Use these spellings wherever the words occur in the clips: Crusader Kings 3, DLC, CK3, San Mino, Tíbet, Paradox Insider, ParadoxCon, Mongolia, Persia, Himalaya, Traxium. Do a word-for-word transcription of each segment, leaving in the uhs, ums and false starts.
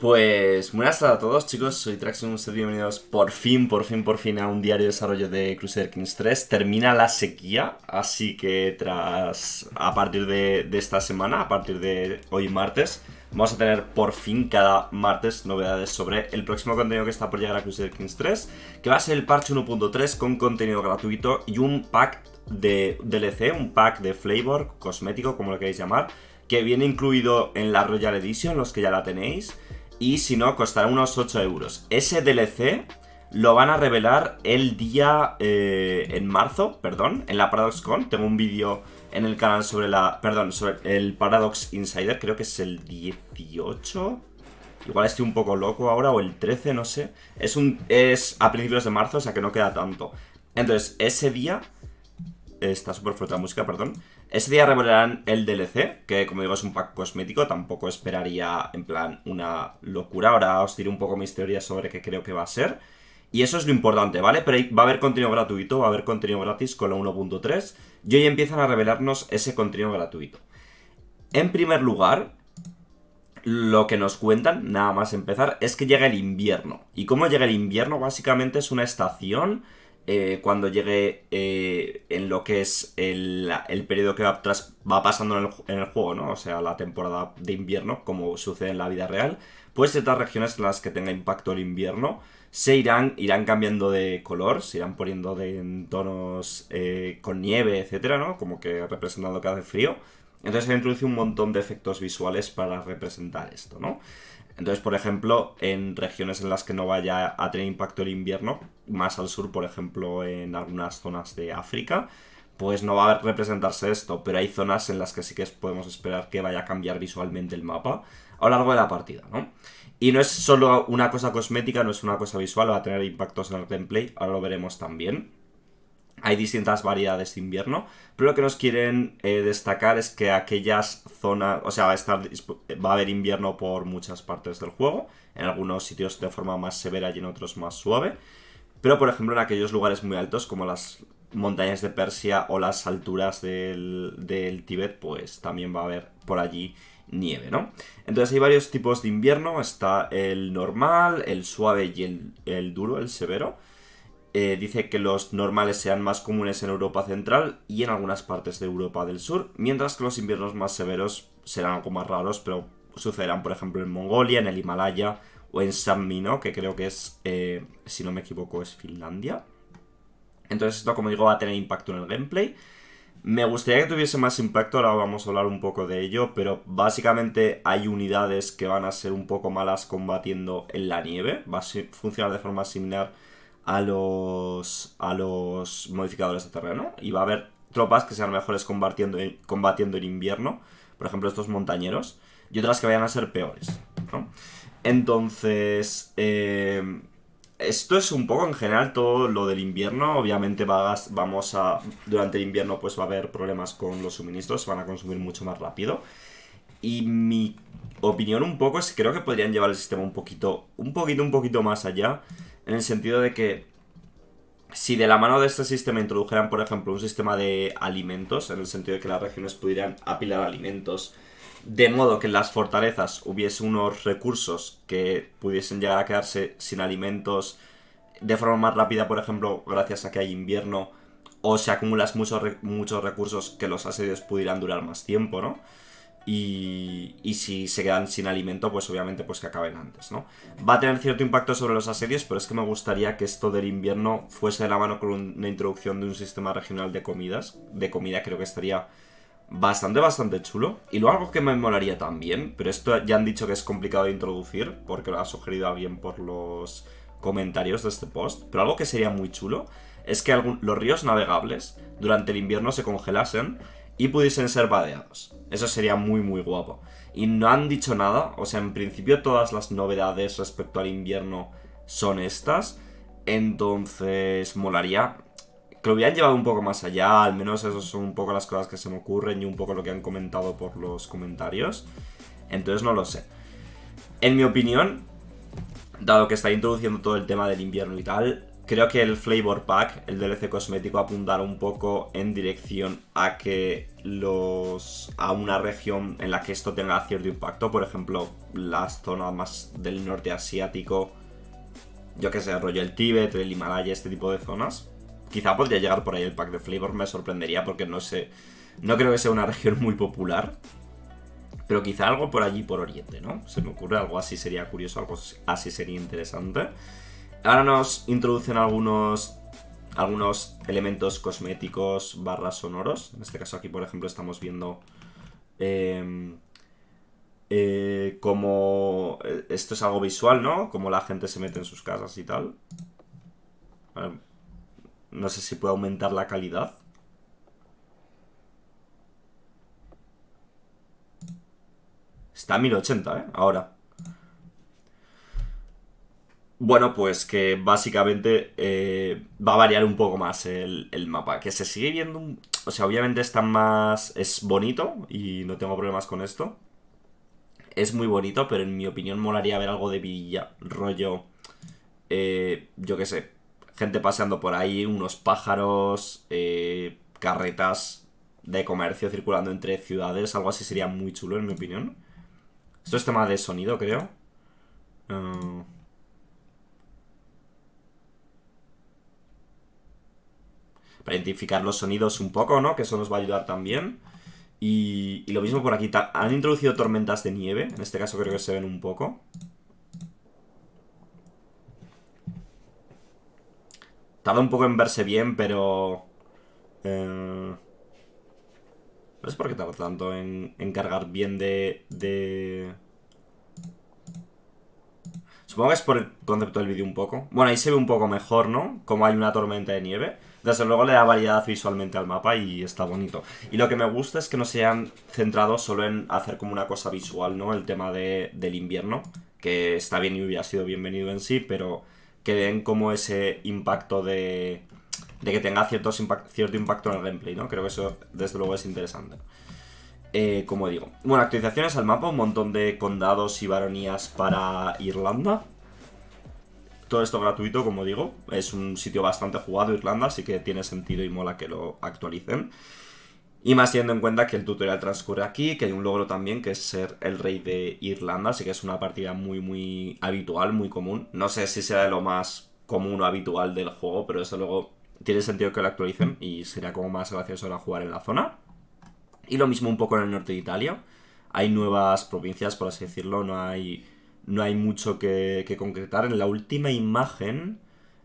Pues buenas tardes a todos, chicos, soy Traxium, bienvenidos por fin, por fin, por fin a un diario desarrollo de Crusader Kings tres. Termina la sequía, así que tras a partir de, de esta semana, a partir de hoy martes, vamos a tener por fin cada martes novedades sobre el próximo contenido que está por llegar a Crusader Kings tres, que va a ser el parche uno punto tres con contenido gratuito y un pack de D L C, un pack de flavor, cosmético, como lo queréis llamar, que viene incluido en la Royal Edition, los que ya la tenéis. Y si no, costará unos ocho euros. Ese D L C lo van a revelar el día... Eh, en marzo, perdón, en la ParadoxCon. Tengo un vídeo en el canal sobre la... Perdón, sobre el Paradox Insider. Creo que es el dieciocho. Igual estoy un poco loco ahora, o el trece, no sé. Es, un, es a principios de marzo, o sea que no queda tanto. Entonces, ese día... Está súper fuerte la música, perdón. Ese día revelarán el D L C, que como digo es un pack cosmético, tampoco esperaría en plan una locura. Ahora os diré un poco mis teorías sobre qué creo que va a ser. Y eso es lo importante, ¿vale? Pero va a haber contenido gratuito, va a haber contenido gratis con la uno punto tres. Y hoy empiezan a revelarnos ese contenido gratuito. En primer lugar, lo que nos cuentan, nada más empezar, es que llega el invierno. ¿Y cómo llega el invierno? Básicamente es una estación... Eh, cuando llegue eh, en lo que es el, el periodo que va, tras, va pasando en el, en el juego, ¿no? O sea, la temporada de invierno, como sucede en la vida real, pues ciertas regiones en las que tenga impacto el invierno se irán, irán cambiando de color, se irán poniendo de, en tonos eh, con nieve, etcétera, ¿no? Como que representando que hace frío. Entonces se introduce un montón de efectos visuales para representar esto, ¿no? Entonces, por ejemplo, en regiones en las que no vaya a tener impacto el invierno, más al sur, por ejemplo, en algunas zonas de África, pues no va a representarse esto, pero hay zonas en las que sí que podemos esperar que vaya a cambiar visualmente el mapa a lo largo de la partida, ¿no? Y no es solo una cosa cosmética, no es una cosa visual, va a tener impactos en el gameplay, ahora lo veremos también. Hay distintas variedades de invierno, pero lo que nos quieren eh, destacar es que aquellas zonas, o sea, va a, estar, va a haber invierno por muchas partes del juego, en algunos sitios de forma más severa y en otros más suave, pero por ejemplo en aquellos lugares muy altos como las montañas de Persia o las alturas del, del Tíbet, pues también va a haber por allí nieve, ¿no? Entonces hay varios tipos de invierno, está el normal, el suave y el, el duro, el severo. Eh, dice que los normales sean más comunes en Europa Central y en algunas partes de Europa del Sur, mientras que los inviernos más severos serán algo más raros, pero sucederán, por ejemplo, en Mongolia, en el Himalaya o en San Mino, que creo que es, eh, si no me equivoco, es Finlandia. Entonces esto, como digo, va a tener impacto en el gameplay. Me gustaría que tuviese más impacto, ahora vamos a hablar un poco de ello, pero básicamente hay unidades que van a ser un poco malas combatiendo en la nieve, va a funcionar de forma similar a los, a los modificadores de terreno, y va a haber tropas que sean mejores combatiendo, combatiendo en invierno, por ejemplo estos montañeros, y otras que vayan a ser peores, ¿no? Entonces, eh, esto es un poco en general todo lo del invierno. Obviamente va a, vamos a, durante el invierno pues va a haber problemas con los suministros, se van a consumir mucho más rápido. Y mi opinión un poco es que creo que podrían llevar el sistema un poquito, un poquito, un poquito más allá, en el sentido de que si de la mano de este sistema introdujeran, por ejemplo, un sistema de alimentos, en el sentido de que las regiones pudieran apilar alimentos, de modo que en las fortalezas hubiese unos recursos que pudiesen llegar a quedarse sin alimentos de forma más rápida, por ejemplo, gracias a que hay invierno, o se acumulas muchos, muchos recursos que los asedios pudieran durar más tiempo, ¿no? Y, y si se quedan sin alimento, pues obviamente pues que acaben antes, ¿no? Va a tener cierto impacto sobre los asedios, pero es que me gustaría que esto del invierno fuese de la mano con una introducción de un sistema regional de comidas. De comida creo que estaría bastante, bastante chulo. Y luego algo que me molaría también, pero esto ya han dicho que es complicado de introducir, porque lo ha sugerido alguien por los comentarios de este post, pero algo que sería muy chulo es que algún, los ríos navegables durante el invierno se congelasen y pudiesen ser vadeados. Eso sería muy muy guapo. Y no han dicho nada, o sea, en principio todas las novedades respecto al invierno son estas. Entonces molaría que lo hubieran llevado un poco más allá, al menos esas son un poco las cosas que se me ocurren y un poco lo que han comentado por los comentarios. Entonces no lo sé. En mi opinión, dado que está introduciendo todo el tema del invierno y tal, Creo que el Flavor Pack, el D L C cosmético, apuntará un poco en dirección a que los a una región en la que esto tenga cierto impacto. Por ejemplo, las zonas más del norte asiático, yo que sé, rollo el Tíbet, el Himalaya, este tipo de zonas. Quizá podría llegar por ahí el pack de Flavor, me sorprendería porque no sé, no creo que sea una región muy popular. Pero quizá algo por allí, por Oriente, ¿no? Se me ocurre, algo así sería curioso, algo así sería interesante. Ahora nos introducen algunos, algunos elementos cosméticos barra sonoros. En este caso aquí, por ejemplo, estamos viendo eh, eh, como... Esto es algo visual, ¿no? Como la gente se mete en sus casas y tal. Vale. No sé si puedo aumentar la calidad. Está a mil ochenta, ¿eh? Ahora. Bueno, pues que básicamente eh, va a variar un poco más el, el mapa. Que se sigue viendo... Un... O sea, obviamente está más... Es bonito y no tengo problemas con esto. Es muy bonito, pero en mi opinión molaría ver algo de villa. Rollo... Eh, yo qué sé. Gente paseando por ahí, unos pájaros, eh, carretas de comercio circulando entre ciudades. Algo así sería muy chulo, en mi opinión. Esto es tema de sonido, creo. Uh... Para identificar los sonidos un poco, ¿no? Que eso nos va a ayudar también. Y, y lo mismo por aquí. Han introducido tormentas de nieve. En este caso creo que se ven un poco. Tarda un poco en verse bien, pero... Uh... No sé por qué tarda tanto en, en cargar bien de, de... Supongo que es por el concepto del vídeo un poco. Bueno, ahí se ve un poco mejor, ¿no? Como hay una tormenta de nieve. Desde luego le da variedad visualmente al mapa y está bonito. Y lo que me gusta es que no se hayan centrado solo en hacer como una cosa visual, ¿no? El tema de, del invierno, que está bien y hubiera sido bienvenido en sí, pero que den como ese impacto de... De que tenga ciertos impact, cierto impacto en el gameplay, ¿no? Creo que eso, desde luego, es interesante. Eh, como digo. Bueno, actualizaciones al mapa. Un montón de condados y baronías para Irlanda. Todo esto gratuito, como digo. Es un sitio bastante jugado, Irlanda, así que tiene sentido y mola que lo actualicen. Y más teniendo en cuenta que el tutorial transcurre aquí, que hay un logro también, que es ser el rey de Irlanda. Así que es una partida muy, muy habitual, muy común. No sé si será de lo más común o habitual del juego, pero desde luego... Tiene sentido que lo actualicen y será como más gracioso ahora jugar en la zona. Y lo mismo un poco en el norte de Italia. Hay nuevas provincias, por así decirlo. No hay, no hay mucho que, que concretar. En la última imagen,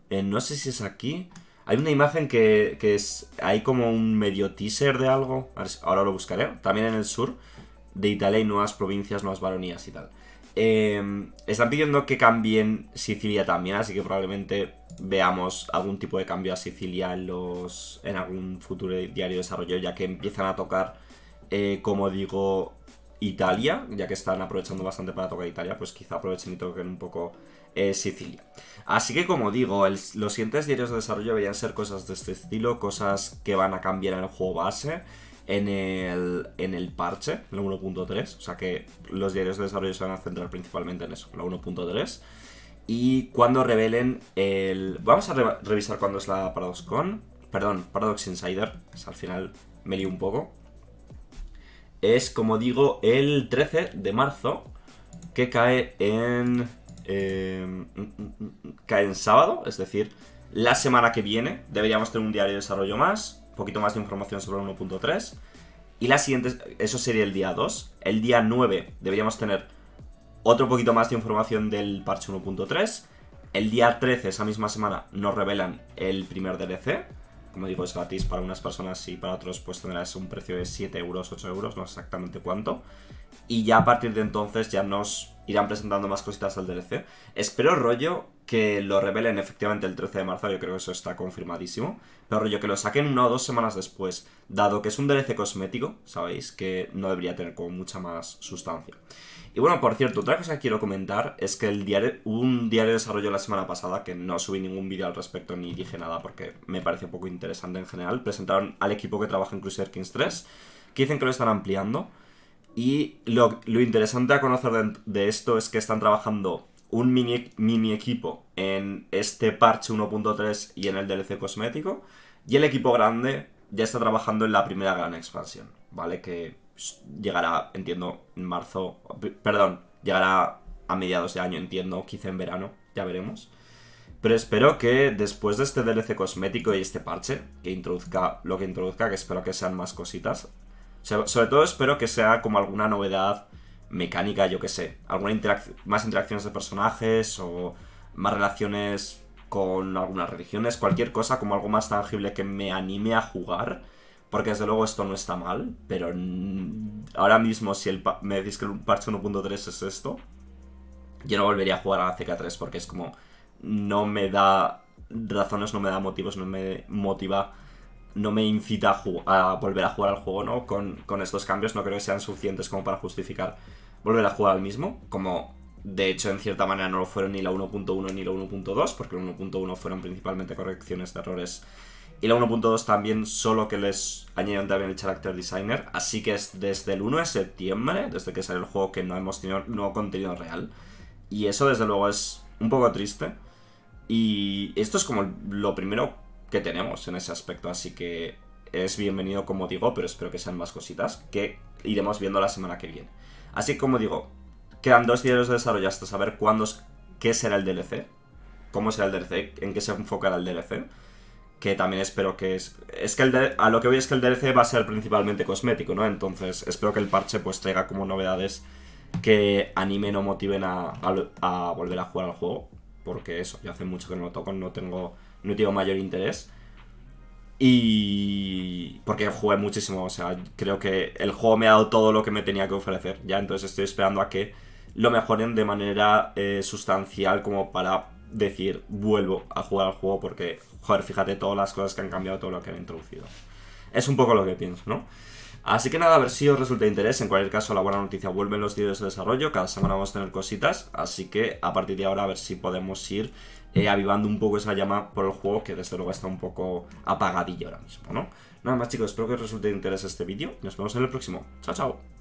eh, no sé si es aquí, hay una imagen que, que es... Hay como un medio teaser de algo. Ahora lo buscaré. También en el sur de Italia hay nuevas provincias, nuevas baronías y tal. Eh, están pidiendo que cambien Sicilia también, así que probablemente veamos algún tipo de cambio a Sicilia en, los, en algún futuro diario de desarrollo, ya que empiezan a tocar, eh, como digo, Italia, ya que están aprovechando bastante para tocar Italia, pues quizá aprovechen y toquen un poco eh, Sicilia. Así que, como digo, el, los siguientes diarios de desarrollo deberían ser cosas de este estilo, cosas que van a cambiar en el juego base. En el, en el parche, en la uno punto tres, o sea que los diarios de desarrollo se van a centrar principalmente en eso, la uno punto tres. Y cuando revelen el... Vamos a re revisar cuándo es la ParadoxCon, perdón, Paradox Insider, pues al final me lío un poco. Es, como digo, el trece de marzo, que cae en... Eh, cae en sábado, es decir, la semana que viene deberíamos tener un diario de desarrollo más. Poquito más de información sobre el uno punto tres. Y la siguiente, eso sería el día dos. El día nueve deberíamos tener otro poquito más de información del parche uno punto tres. El día trece, esa misma semana, nos revelan el primer D L C. Como digo, es gratis para unas personas y para otros pues tendrás un precio de siete euros, ocho euros, no sé exactamente cuánto. Y ya a partir de entonces ya nos irán presentando más cositas del D L C. Espero, rollo, que lo revelen efectivamente el trece de marzo, yo creo que eso está confirmadísimo. Pero rollo, que lo saquen una o dos semanas después, dado que es un D L C cosmético, ¿sabéis? Que no debería tener como mucha más sustancia. Y bueno, por cierto, otra cosa que quiero comentar es que el diario, hubo un diario de desarrollo la semana pasada que no subí ningún vídeo al respecto ni dije nada porque me parece un poco interesante en general. Presentaron al equipo que trabaja en Crusader Kings tres, que dicen que lo están ampliando. Y lo, lo interesante a conocer de, de esto es que están trabajando... un mini, mini equipo en este parche uno punto tres y en el D L C cosmético. Y el equipo grande ya está trabajando en la primera gran expansión, ¿vale? Que llegará, entiendo, en marzo... Perdón, llegará a mediados de año, entiendo, quizá en verano, ya veremos. Pero espero que después de este D L C cosmético y este parche, que introduzca lo que introduzca, que espero que sean más cositas. Sobre todo espero que sea como alguna novedad mecánica, yo que sé, alguna interac- más interacciones de personajes o más relaciones con algunas religiones, cualquier cosa como algo más tangible que me anime a jugar, porque desde luego esto no está mal, pero ahora mismo si el pa me decís que el parche uno punto tres es esto, yo no volvería a jugar a la C K tres porque es como, no me da razones, no me da motivos, no me motiva, no me incita a, a volver a jugar al juego, ¿no? Con, con estos cambios no creo que sean suficientes como para justificar volver a jugar al mismo, como de hecho en cierta manera no lo fueron ni la uno punto uno ni la uno punto dos, porque la uno punto uno fueron principalmente correcciones de errores y la uno punto dos también, solo que les añadieron también el Character Designer, así que es desde el uno de septiembre, desde que salió el juego, que no hemos tenido nuevo contenido real, y eso desde luego es un poco triste. Y esto es como lo primero que tenemos en ese aspecto, así que es bienvenido como digo, pero espero que sean más cositas que iremos viendo la semana que viene. Así que como digo, quedan dos diarios de desarrollo hasta saber cuándo, qué será el D L C, cómo será el D L C, en qué se enfocará el D L C, que también espero que es... es que el D L C, a lo que voy es que el D L C va a ser principalmente cosmético, ¿no? Entonces espero que el parche pues traiga como novedades que animen o motiven a, a, a volver a jugar al juego. Porque eso, yo hace mucho que no lo toco, no tengo, no tengo mayor interés. Y... porque jugué muchísimo, o sea, creo que el juego me ha dado todo lo que me tenía que ofrecer. Ya, entonces estoy esperando a que lo mejoren de manera eh, sustancial como para decir, vuelvo a jugar al juego porque, joder, fíjate todas las cosas que han cambiado, todo lo que han introducido. Es un poco lo que pienso, ¿no? Así que nada, a ver si os resulta de interés. En cualquier caso, la buena noticia, vuelven los diarios de desarrollo. Cada semana vamos a tener cositas, así que a partir de ahora a ver si podemos ir eh, avivando un poco esa llama por el juego, que desde luego está un poco apagadilla ahora mismo, ¿no? Nada más chicos, espero que os resulte de interés este vídeo. Nos vemos en el próximo. Chao, chao.